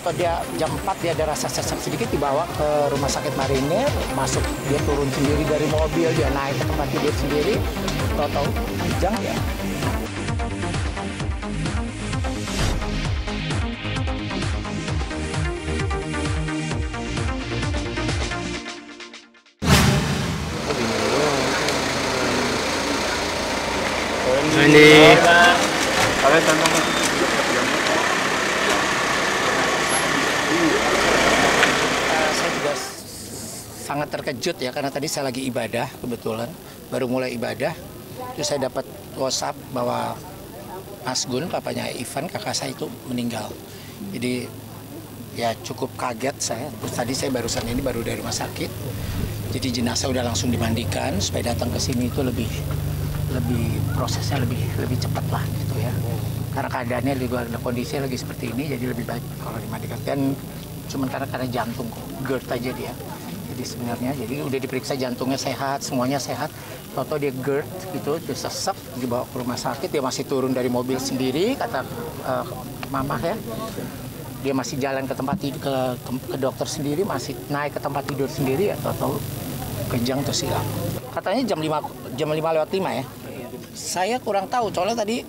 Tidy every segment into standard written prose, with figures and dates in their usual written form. tahu dia jam 4 dia ada rasa sesak sedikit, dibawa ke rumah sakit Marinir, masuk, dia turun sendiri dari mobil, dia naik ke tempat tidur sendiri, tahu-tahu panjang ya. Ini saya juga sangat terkejut ya, karena tadi saya lagi ibadah, kebetulan baru mulai ibadah, terus saya dapat WhatsApp bahwa Mas Gun, papanya Ivan, kakak saya itu meninggal. Jadi ya cukup kaget saya. Terus tadi saya barusan ini baru dari rumah sakit, jadi jenazah udah langsung dimandikan supaya datang ke sini itu lebih prosesnya lebih cepat lah gitu ya, karena keadaannya juga kondisinya lagi seperti ini, jadi lebih baik kalau dimandikan. Dan sementara karena jantung GERD aja dia, jadi sebenarnya jadi udah diperiksa jantungnya sehat, semuanya sehat, tahu-tahu dia GERD gitu, disesek, dibawa ke rumah sakit, dia masih turun dari mobil sendiri kata mamah ya, dia masih jalan ke tempat tidur, ke dokter sendiri, masih naik ke tempat tidur sendiri ya, tahu-tahu kejang terus hilang. Katanya jam 5 lewat 5 ya. Saya kurang tahu, soalnya tadi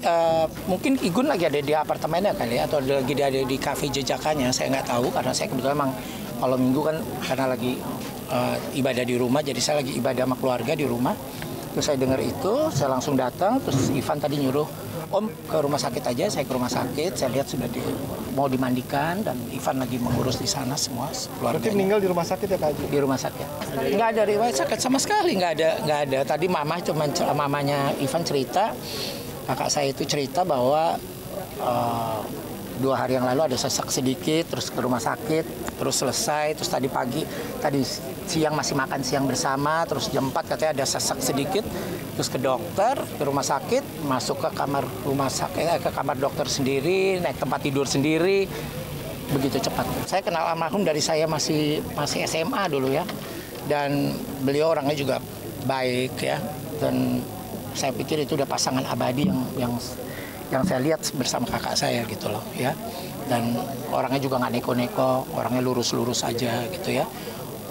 mungkin Igun lagi ada di apartemennya kali ya, atau lagi ada di kafe jejakannya, saya nggak tahu, karena saya kebetulan memang kalau minggu kan karena lagi ibadah di rumah, jadi saya lagi ibadah sama keluarga di rumah, terus saya dengar itu, saya langsung datang, terus Ivan tadi nyuruh, Om ke rumah sakit aja, saya ke rumah sakit, saya lihat sudah mau dimandikan, dan Ivan lagi mengurus di sana semua keluarganya. Berarti meninggal di rumah sakit ya Pak Haji? Di rumah sakit. Nggak ada riwayat sakit sama sekali, nggak ada. Tadi mamanya Ivan cerita, kakak saya itu cerita bahwa 2 hari yang lalu ada sesak sedikit, terus ke rumah sakit, terus selesai, terus tadi siang masih makan siang bersama, terus jam 4 katanya ada sesak sedikit, terus ke dokter, ke rumah sakit, masuk ke kamar rumah sakit, ke kamar dokter sendiri, naik tempat tidur sendiri, begitu cepat. Saya kenal almarhum dari saya masih SMA dulu ya, dan beliau orangnya juga baik ya, dan saya pikir itu udah pasangan abadi yang saya lihat bersama kakak saya gitu loh ya, dan orangnya juga nggak neko-neko, orangnya lurus-lurus aja gitu ya.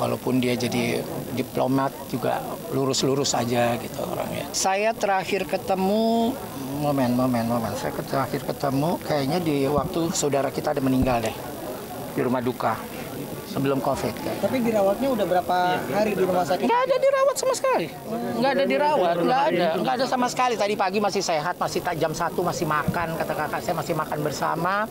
Walaupun dia jadi diplomat juga lurus-lurus aja gitu orangnya. Saya terakhir ketemu, saya terakhir ketemu kayaknya di waktu saudara kita ada meninggal deh. Di rumah duka, sebelum COVID kayaknya. Tapi dirawatnya udah berapa hari di rumah sakit? Nggak ada dirawat sama sekali. Nggak ada dirawat, nggak ada sama sekali. Tadi pagi masih sehat, masih jam 1 masih makan, kata kakak saya masih makan bersama.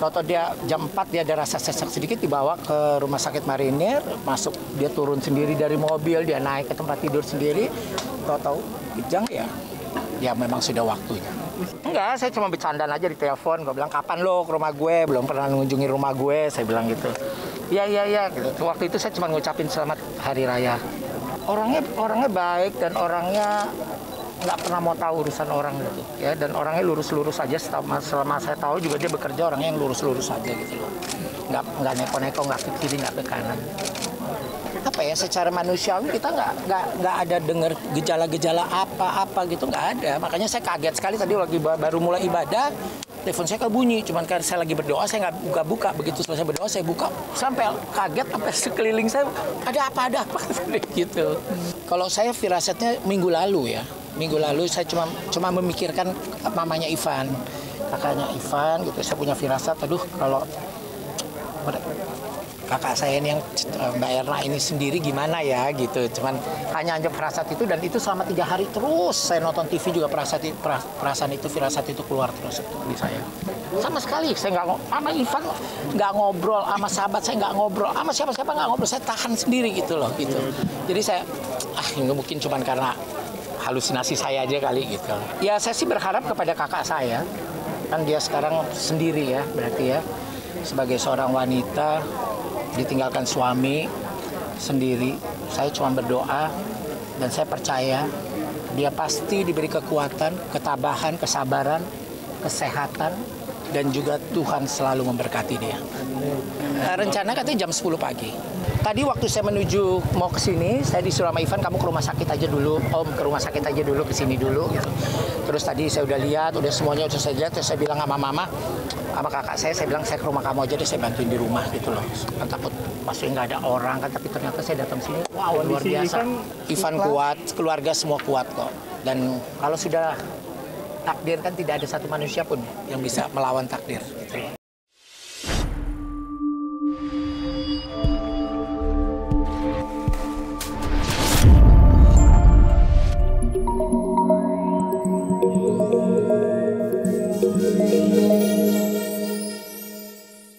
Tahu-tahu dia jam 4 dia ada rasa sesak sedikit, dibawa ke rumah sakit Marinir, masuk, dia turun sendiri dari mobil, dia naik ke tempat tidur sendiri, tahu-tahu kejang ya, ya memang sudah waktunya. Enggak, saya cuma bercandaan aja di telepon, gue bilang kapan lo ke rumah gue, belum pernah mengunjungi rumah gue, saya bilang gitu. Iya, gitu. Waktu itu saya cuma ngucapin selamat hari raya. Orangnya baik, dan orangnya nggak pernah mau tahu urusan orang gitu ya, dan orangnya lurus-lurus aja. Selama saya tahu juga dia bekerja orangnya yang lurus-lurus aja gitu loh, nggak neko-neko, nggak ke kiri, nggak ke kanan. Apa ya, secara manusiawi kita nggak ada dengar gejala-gejala apa-apa gitu, nggak ada. Makanya saya kaget sekali tadi lagi baru mulai ibadah, telepon saya kebunyi, cuman karena saya lagi berdoa saya nggak buka-buka. Begitu selesai berdoa saya buka, sampai kaget, sampai sekeliling saya ada apa gitu. Kalau saya firasatnya minggu lalu saya cuma memikirkan mamanya Ivan, kakaknya Ivan gitu. Saya punya firasat, aduh kalau kakak saya ini yang Mbak Erna ini sendiri gimana ya gitu. Cuman hanya perasaan itu, dan itu selama 3 hari terus saya nonton TV juga perasaan itu, firasat itu keluar terus di saya. Sama sekali saya nggak sama Ivan, nggak ngobrol sama sahabat, saya nggak ngobrol sama siapa-siapa, nggak ngobrol, saya tahan sendiri gitu loh gitu. Jadi saya ini mungkin cuman karena halusinasi saya aja kali gitu. Ya saya sih berharap kepada kakak saya, kan dia sekarang sendiri ya, berarti ya sebagai seorang wanita ditinggalkan suami sendiri. Saya cuma berdoa, dan saya percaya dia pasti diberi kekuatan, ketabahan, kesabaran, kesehatan, dan juga Tuhan selalu memberkati dia. Rencana katanya jam 10 pagi. Tadi waktu saya menuju mau ke sini, saya disuruh sama Ivan, kamu ke rumah sakit aja dulu, Om, ke rumah sakit aja dulu, ke sini dulu. Gitu. Terus tadi saya udah lihat, udah semuanya udah saya lihat, terus saya bilang sama mama, sama kakak saya bilang saya ke rumah kamu aja deh, saya bantuin di rumah gitu loh. Kan takut maksudnya nggak ada orang kan, tapi ternyata saya datang sini, wow, luar biasa. Ivan kuat, keluarga semua kuat kok. Dan kalau sudah takdir kan tidak ada satu manusia pun yang bisa melawan takdir. Gitu.